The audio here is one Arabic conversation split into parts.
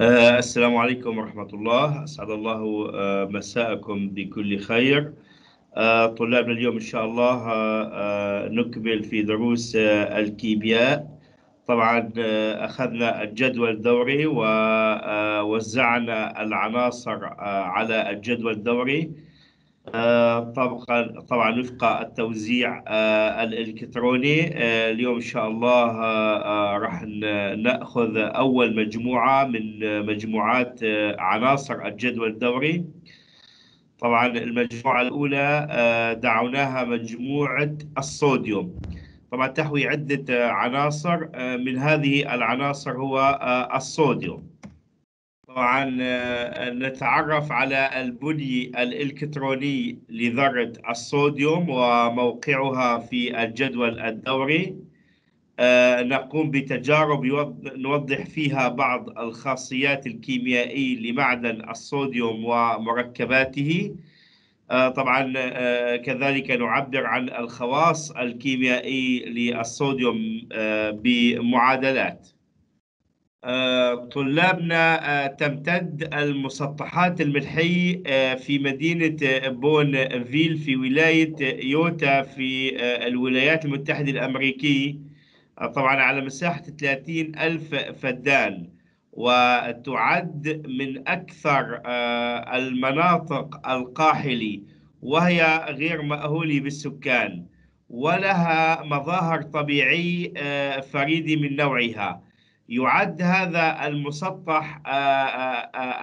السلام عليكم ورحمة الله. أسعد الله مساءكم بكل خير. طلابنا اليوم إن شاء الله نكمل في دروس الكيمياء. طبعا أخذنا الجدول الدوري ووزعنا العناصر على الجدول الدوري طبعا وفق التوزيع الإلكتروني. اليوم إن شاء الله راح نأخذ أول مجموعة من مجموعات عناصر الجدول الدوري. طبعا المجموعة الأولى دعوناها مجموعة الصوديوم. طبعا تحوي عدة عناصر، من هذه العناصر هو الصوديوم. طبعا نتعرف على البني الإلكتروني لذرة الصوديوم وموقعها في الجدول الدوري. نقوم بتجارب نوضح فيها بعض الخاصيات الكيميائية لمعدن الصوديوم ومركباته. طبعا كذلك نعبر عن الخواص الكيميائية للصوديوم بمعادلات. طلابنا تمتد المسطحات الملحية في مدينة بون فيل في ولاية يوتا في الولايات المتحدة الأمريكية، طبعا على مساحة 30,000 فدان، وتعد من أكثر المناطق القاحلة وهي غير مأهولة بالسكان، ولها مظاهر طبيعية فريدة من نوعها. يعد هذا المسطح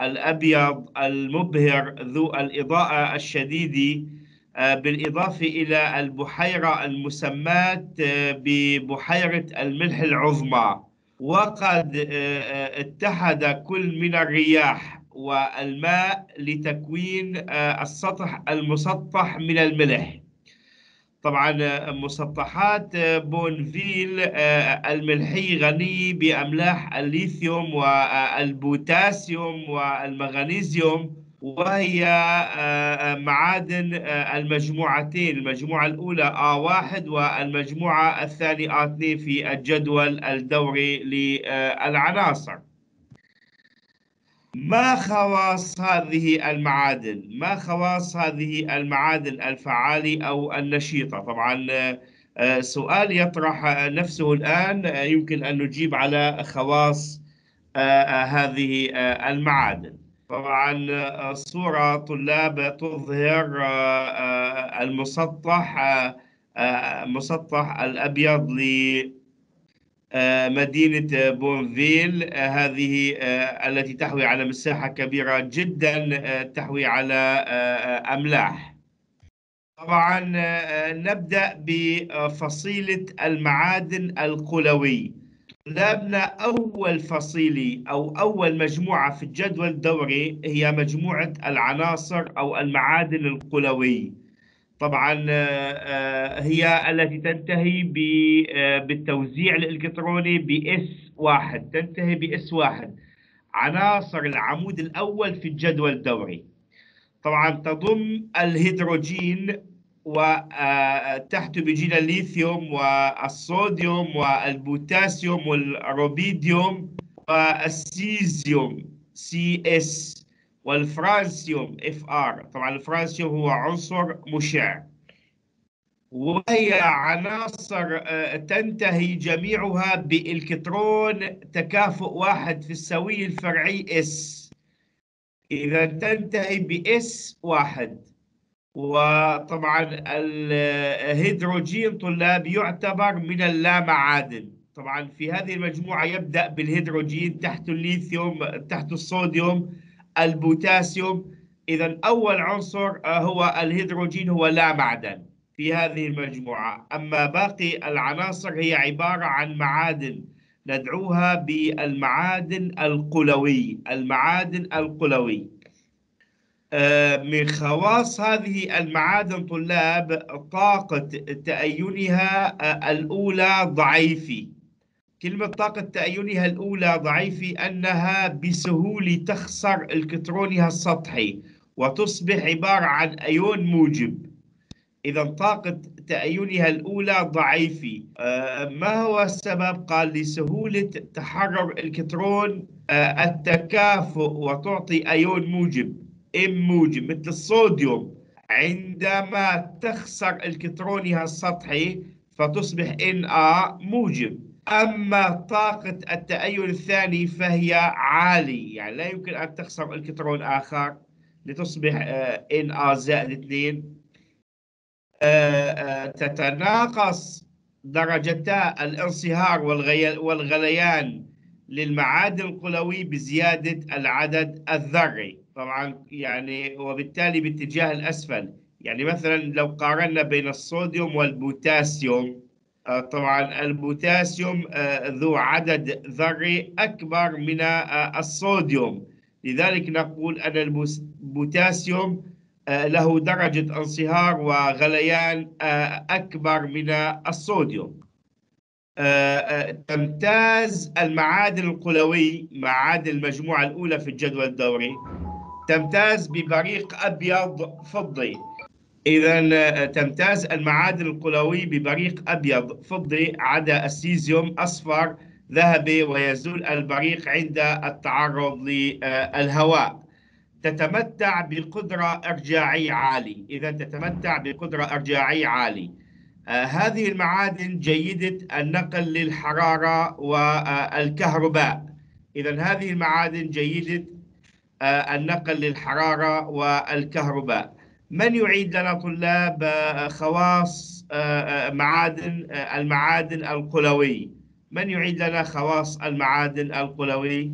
الأبيض المبهر ذو الإضاءة الشديدة، بالإضافة إلى البحيرة المسماة ببحيرة الملح العظمى. وقد اتحد كل من الرياح والماء لتكوين السطح المسطح من الملح. طبعا مسطحات بونفيل الملحية غنية بأملاح الليثيوم والبوتاسيوم والمغنيسيوم، وهي معادن المجموعتين، المجموعة الأولى A1 والمجموعة الثانية A2 في الجدول الدوري للعناصر. ما خواص هذه المعادن الفعالة أو النشيطة؟ طبعا سؤال يطرح نفسه الآن، يمكن أن نجيب على خواص هذه المعادن. طبعا صورة طلاب تظهر المسطح الأبيض لمدينة بونفيل، هذه التي تحوي على مساحة كبيرة جدا، تحوي على أملاح. طبعا نبدأ بفصيلة المعادن القلوي. طلابنا أول فصيلة أو أول مجموعة في الجدول الدوري هي مجموعة العناصر أو المعادن القلوي. طبعا هي التي تنتهي بالتوزيع الإلكتروني بS1، تنتهي بS1، عناصر العمود الأول في الجدول الدوري. طبعا تضم الهيدروجين، وتحت بيجينا الليثيوم والصوديوم والبوتاسيوم والروبيديوم والسيزيوم CS والفرانسيوم FR. طبعا الفرانسيوم هو عنصر مشع، وهي عناصر تنتهي جميعها بإلكترون تكافؤ واحد في السوية الفرعي S، إذا تنتهي بS1. وطبعا الهيدروجين طلاب يعتبر من اللامعادن. طبعا في هذه المجموعة يبدأ بالهيدروجين، تحت الليثيوم، تحت الصوديوم، البوتاسيوم، إذا أول عنصر هو الهيدروجين، هو لا معدن في هذه المجموعة. أما باقي العناصر هي عبارة عن معادن ندعوها بالمعادن القلوي، المعادن القلوي. من خواص هذه المعادن طلاب طاقة تأينها الأولى ضعيفة. كلمة طاقة تأينها الأولى ضعيفة أنها بسهولة تخسر إلكترونها السطحي وتصبح عبارة عن أيون موجب، إذا طاقة تأينها الأولى ضعيفة. ما هو السبب؟ قال لسهولة تحرر الكترون التكافؤ وتعطي أيون موجب إم موجب، مثل الصوديوم عندما تخسر الكترونها السطحي فتصبح Na موجب. أما طاقة التأين الثاني فهي عالية، يعني لا يمكن أن تخسر الكترون آخر لتصبح Na زائد 2. تتناقص درجتا الانصهار والغليان للمعادن القلوي بزيادة العدد الذري طبعا، يعني وبالتالي باتجاه الأسفل. يعني مثلا لو قارنا بين الصوديوم والبوتاسيوم، طبعا البوتاسيوم ذو عدد ذري أكبر من الصوديوم، لذلك نقول أن البوتاسيوم له درجة انصهار وغليان أكبر من الصوديوم. تمتاز المعادن القلوي، معادن المجموعة الأولى في الجدول الدوري، تمتاز ببريق أبيض فضي. إذا تمتاز المعادن القلوي ببريق أبيض فضي عدا السيزيوم أصفر ذهبي، ويزول البريق عند التعرض للهواء. تتمتع بقدرة إرجاعية عالية. إذا تتمتع بقدرة إرجاعية عالية. هذه المعادن جيدة النقل للحرارة والكهرباء. إذا هذه المعادن جيدة النقل للحرارة والكهرباء. من يعيد لنا طلاب خواص المعادن القلوي؟ من يعيد لنا خواص المعادن القلوي؟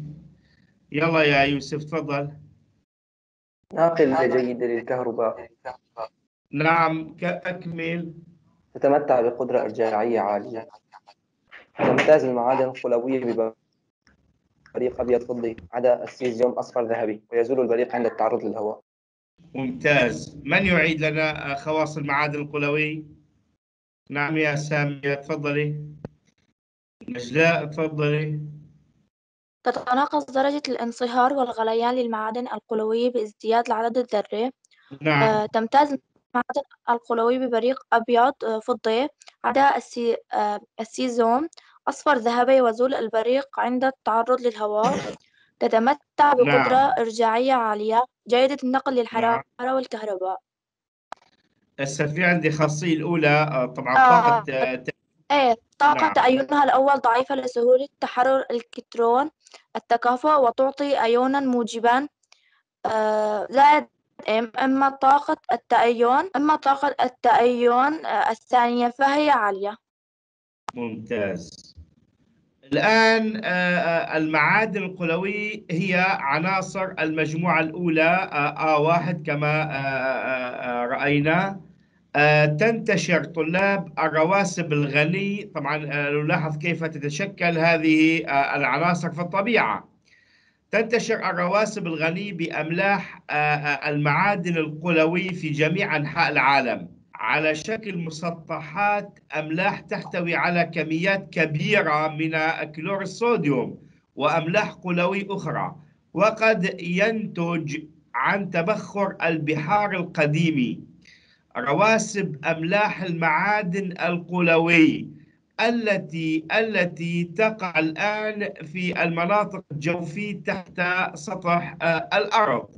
يلا يا يوسف تفضل. ناقلة جيدة للكهرباء. نعم أكمل. تتمتع بقدرة إرجاعية عالية. تمتاز المعادن القلوية ببريق أبيض فضي عدا السيزيوم أصفر ذهبي، ويزول البريق عند التعرض للهواء. ممتاز. من يعيد لنا خواص المعادن القلوي؟ نعم يا سامية تفضلي. نجلاء تفضلي. تتناقص درجة الانصهار والغليان للمعادن القلوية بازدياد العدد الذري. نعم. تمتاز المعادن القلوية ببريق أبيض فضي عدا السيزوم أصفر ذهبي، وزول البريق عند التعرض للهواء. تتمتع بقدرة إرجاعية عالية، جيدة النقل للحرارة والكهرباء. هسه في عندي خاصية الأولى طبعا طاقة طاقة تأينها الأول ضعيفة لسهولة تحرر الكترون التكافؤ وتعطي أيونا موجبا زائد M. أما طاقة التأين الثانية فهي عالية. ممتاز. الآن المعادن القلوي هي عناصر المجموعة الأولى A1 كما رأينا. تنتشر طلاب الرواسب الغني. طبعا نلاحظ كيف تتشكل هذه العناصر في الطبيعة. تنتشر الرواسب الغني بأملاح المعادن القلوي في جميع أنحاء العالم على شكل مسطحات أملاح تحتوي على كميات كبيرة من كلور الصوديوم وأملاح قلوي أخرى، وقد ينتج عن تبخر البحار القديم رواسب أملاح المعادن القلوي التي تقع الآن في المناطق الجوفية تحت سطح الأرض.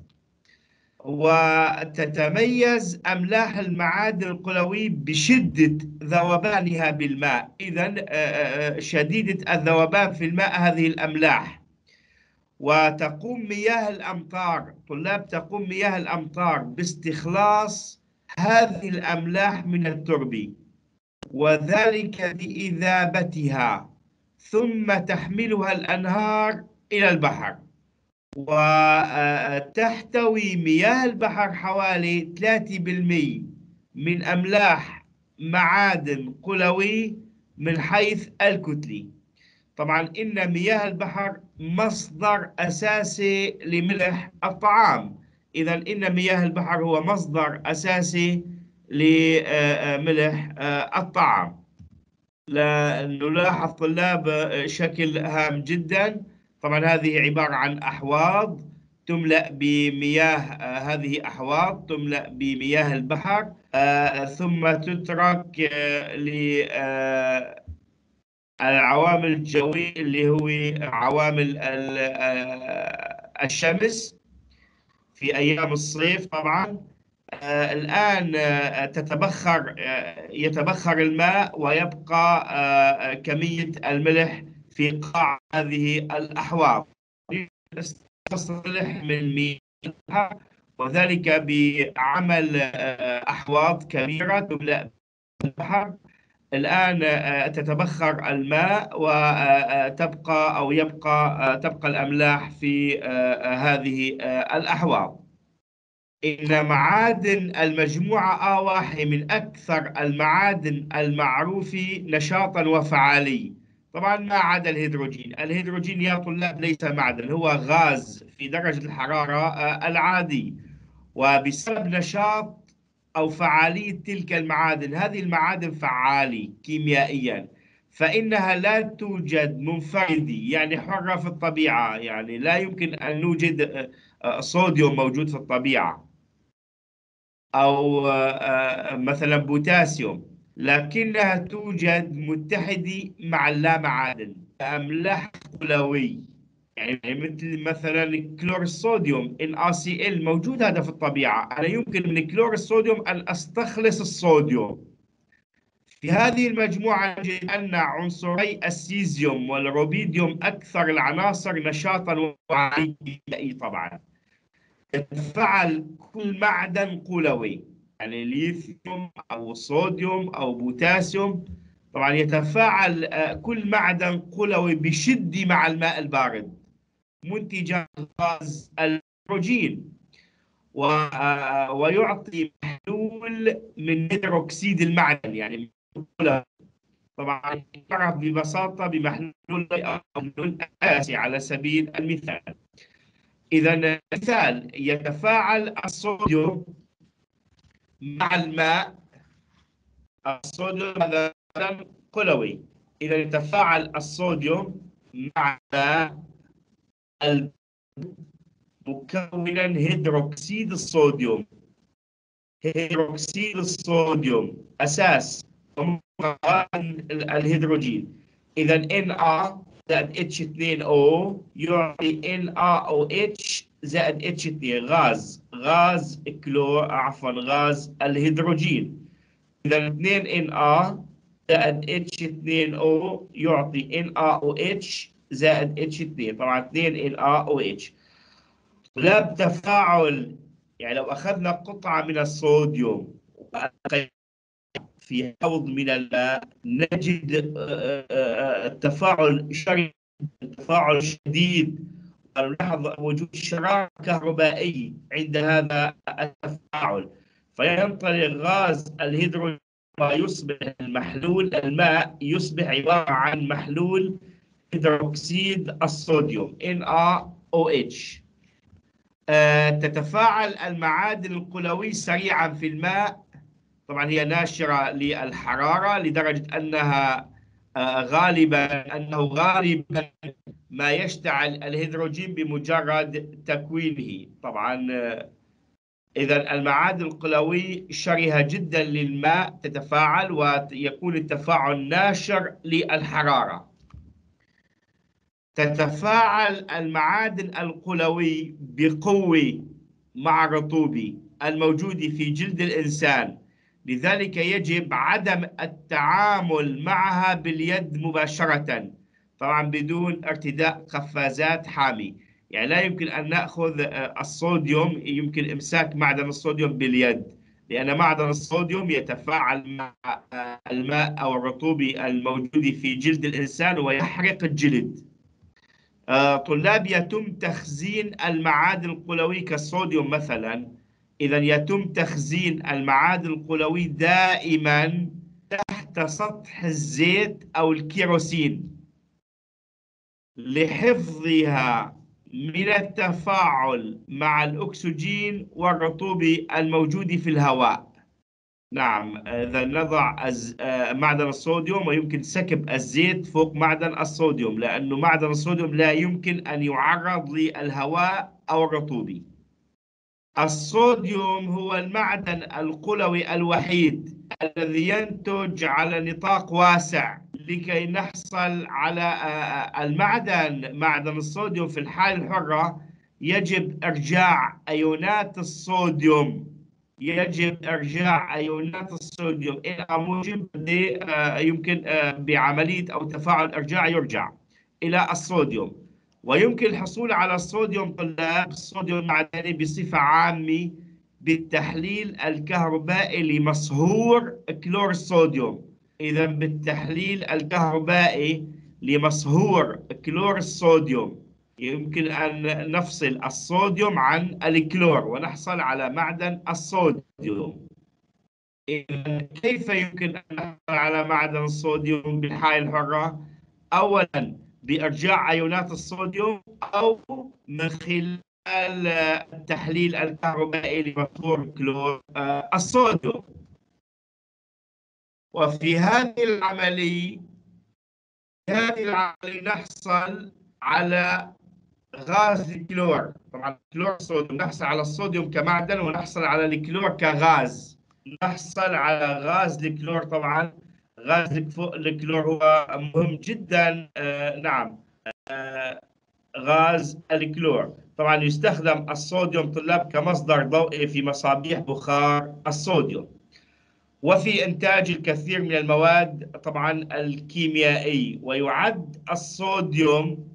وتتميز أملاح المعادن القلوي بشدة ذوبانها بالماء. إذن شديدة الذوبان في الماء هذه الأملاح. وتقوم مياه الأمطار، طلاب تقوم مياه الأمطار باستخلاص هذه الأملاح من التربة وذلك بإذابتها، ثم تحملها الأنهار إلى البحر. وتحتوي مياه البحر حوالي 3% من أملاح معادن قلوي من حيث الكتلة. طبعا إن مياه البحر مصدر أساسي لملح الطعام. إذا إن مياه البحر هو مصدر أساسي لملح الطعام. نلاحظ طلاب شكل هام جدا. طبعا هذه عبارة عن أحواض تملأ بمياه، هذه أحواض تملأ بمياه البحر، ثم تترك للعوامل الجوية اللي هو عوامل الشمس في أيام الصيف. طبعا الآن يتبخر الماء ويبقى كمية الملح في قاع هذه الأحواض، تصلح من مياه، وذلك بعمل أحواض كبيرة تملأ البحر. الآن تتبخر الماء وتبقى أو تبقى الأملاح في هذه الأحواض. إن معادن المجموعة A1 من أكثر المعادن المعروفة نشاطاً وفعالية. طبعاً ما عدا الهيدروجين. الهيدروجين يا طلاب ليس معدن، هو غاز في درجة الحرارة العادية، وبسبب نشاط أو فعالية تلك المعادن، هذه المعادن فعالة كيميائياً، فإنها لا توجد منفردة، يعني حرة في الطبيعة، يعني لا يمكن أن نوجد صوديوم موجود في الطبيعة أو مثلاً بوتاسيوم، لكنها توجد متحدة مع اللامعادن، أملاح قلوي، يعني مثلا كلور الصوديوم NaCl موجود هذا في الطبيعة. أنا يمكن من كلور الصوديوم أن أستخلص الصوديوم. في هذه المجموعة نجد أن عنصري السيزيوم والروبيديوم أكثر العناصر نشاطا وعاليا. طبعا يتفاعل كل معدن قلوي، يعني ليثيوم أو صوديوم أو بوتاسيوم، طبعا يتفاعل كل معدن قلوي بشدة مع الماء البارد منتجاً غاز الهيدروجين، ويعطي محلول من هيدروكسيد المعدن، يعني طبعا يعرف ببساطة بمحلول الأساسي على سبيل المثال. إذا مثال يتفاعل الصوديوم مع الماء، الصوديوم هذا قلوي، إذا يتفاعل الصوديوم مع الماء مكونا هيدروكسيد الصوديوم. هيدروكسيد الصوديوم أساس الهيدروجين، إذا Na زائد H2O يعطي NaOH زائد H2، غاز كلور، عفوا غاز الهيدروجين. إذا 2 Na زائد H2O يعطي NaOH زائد H2، طبعا 2 NaOH. طلاب تفاعل، يعني لو أخذنا قطعة من الصوديوم في حوض من الماء نجد تفاعل شديد، ونلاحظ وجود شرارة كهربائية عند هذا التفاعل، فينطلق غاز الهيدروجين ويصبح المحلول، الماء يصبح عبارة عن محلول هيدروكسيد الصوديوم NaOH. تتفاعل المعادن القلوية سريعا في الماء، طبعا هي ناشرة للحرارة لدرجة أنها غالبا ما يشتعل الهيدروجين بمجرد تكوينه. طبعا إذا المعادن القلوية شرهة جدا للماء، تتفاعل ويكون التفاعل ناشر للحرارة. تتفاعل المعادن القلوية بقوة مع الرطوبة الموجودة في جلد الإنسان، لذلك يجب عدم التعامل معها باليد مباشرة، طبعا بدون ارتداء قفازات حامية، يعني لا يمكن أن نأخذ الصوديوم، يمكن إمساك معدن الصوديوم باليد، لأن معدن الصوديوم يتفاعل مع الماء أو الرطوبة الموجودة في جلد الإنسان ويحرق الجلد. طلاب يتم تخزين المعادن القلوية كالصوديوم مثلا، إذا يتم تخزين المعادن القلوية دائما تحت سطح الزيت أو الكيروسين لحفظها من التفاعل مع الأكسجين والرطوبة الموجودة في الهواء. نعم، إذا نضع معدن الصوديوم ويمكن سكب الزيت فوق معدن الصوديوم، لأنه معدن الصوديوم لا يمكن أن يعرض للهواء أو الرطوبة. الصوديوم هو المعدن القلوي الوحيد الذي ينتج على نطاق واسع. لكي نحصل على المعدن، معدن الصوديوم في الحالة الحرة، يجب إرجاع أيونات الصوديوم إلى موجب يمكن بعملية أو تفاعل إرجاع يرجع إلى الصوديوم. ويمكن الحصول على الصوديوم طلاب الصوديوم المعدني بصفة عامة بالتحليل الكهربائي لمصهور كلور الصوديوم. إذا بالتحليل الكهربائي لمصهور كلور الصوديوم يمكن أن نفصل الصوديوم عن الكلور ونحصل على معدن الصوديوم. إذا كيف يمكن أن نحصل على معدن الصوديوم بالحالة الحرة؟ أولاً بإرجاع أيونات الصوديوم أو من خلال التحليل الكهربائي لمصهور كلور الصوديوم. وفي هذه العملية نحصل على غاز الكلور. طبعا الكلور الصوديوم، نحصل على الصوديوم كمعدن ونحصل على الكلور كغاز. نحصل على غاز الكلور. طبعا غاز الكلور هو مهم جدا. غاز الكلور طبعا يستخدم الصوديوم طلاب كمصدر ضوئي في مصابيح بخار الصوديوم وفي إنتاج الكثير من المواد طبعاً الكيميائية. ويعد الصوديوم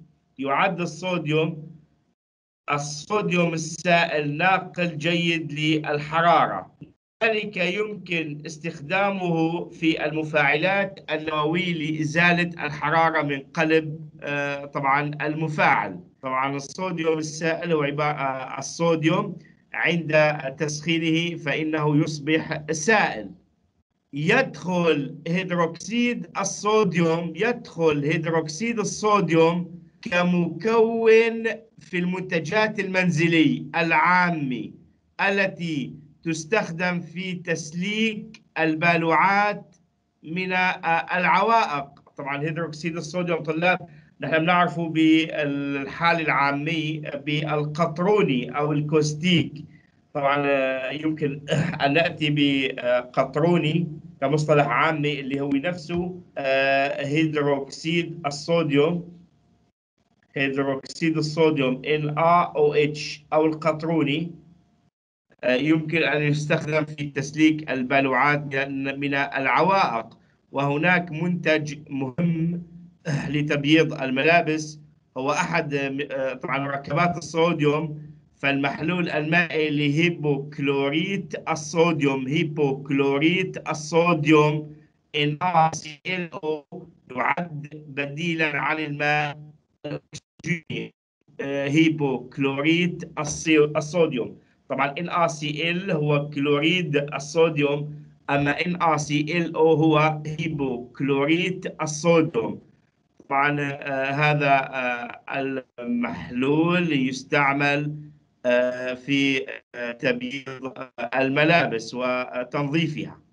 السائل ناقل جيد للحرارة، لذلك يمكن استخدامه في المفاعلات النووية لإزالة الحرارة من قلب طبعاً المفاعل. طبعاً الصوديوم السائل هو عبارة الصوديوم عند تسخينه فإنه يصبح سائل. يدخل هيدروكسيد الصوديوم كمكون في المنتجات المنزلية العامة التي تستخدم في تسليك البالوعات من العوائق. طبعا هيدروكسيد الصوديوم طلاب نحن بنعرفه بالحالة العامية بالقطروني أو الكوستيك. طبعا يمكن أن نأتي بقطروني كمصطلح عامي اللي هو نفسه هيدروكسيد الصوديوم، NaOH أو القطروني. يمكن أن يستخدم في تسليك البالوعات من العوائق. وهناك منتج مهم لتبييض الملابس، هو أحد طبعا مركبات الصوديوم، فالمحلول المائي لهيبوكلوريت الصوديوم NaClO يعد بديلا عن الماء الأكسجيني هيبوكلوريت الصوديوم. طبعا NaCl هو كلوريد الصوديوم، أما NaClO هو هيبوكلوريت الصوديوم. طبعا هذا المحلول يستعمل في تبييض الملابس وتنظيفها.